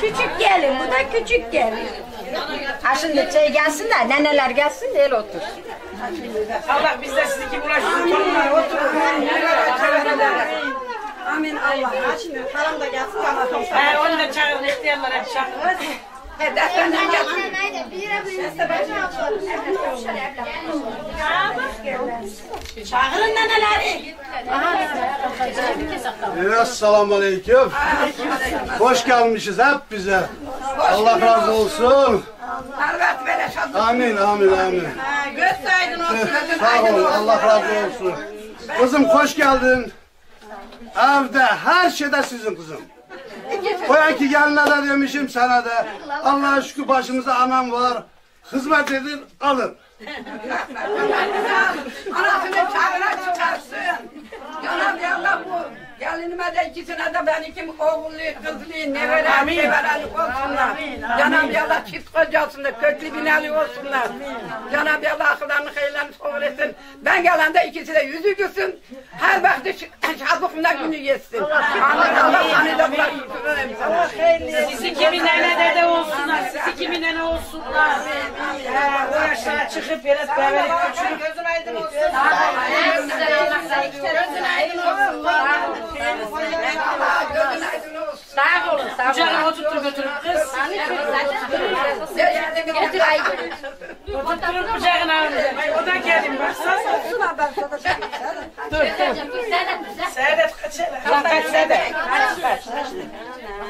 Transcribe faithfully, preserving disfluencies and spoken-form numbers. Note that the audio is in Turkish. Küçük gelin, bu da küçük gelin. Ha şimdi şey gelsin de, neneler gelsin de el otur. Allah biz de sizi ki bulaştık onlara oturun. Amin Allah. Şimdi haram da gelsin ama toplar. He onu da çağırın, ihtiyarlar hep çağırın. He dersenden gelsin. Çağırın neneleri. Esselamu aleyküm. Hoş gelmişiz hep bize. Allah razı olsun. Harvat vereş olsun. Amin, amin, amin. Göz aydın olsun. Sağ ol, Allah razı olsun. Kızım hoş geldin. Evde her şeyde sizin kızım. Oya ki geline de demişim sana da. Allah'a şükür başımıza anam var. Hizmet edin, alın. Anasını çağıran çıkarsın. Yalan yallah bu. Gelinime de ikisine de ben ikim oğullu, kızlı, neveren, severalik olsunlar. Cenab-ı Allah çift kocasınlar, köklü binali olsunlar. Cenab-ı Allah akıllarını hayırlarını soğur etsin. Ben gelende ikisi de yüzü gülsün. Her vakti şazlıkımda günü geçsin. Allah Allah seni de bulaştırsın. Sizi kimin nene dede olsunlar, sizi kimin nene olsunlar. O yaşlara çıkıp yere beraber göçürüp. Gözün aydın olsun. Gözün aydın olsun. Sağ olun, sağ olun. Kucağına oturttur götürüp kız. Getir aygülü. Oturtturup kucağına alınca. O da gelin baksana. Dur, dur. Seyret kaç hele. Kaç kaç seyret. Kaç kaç.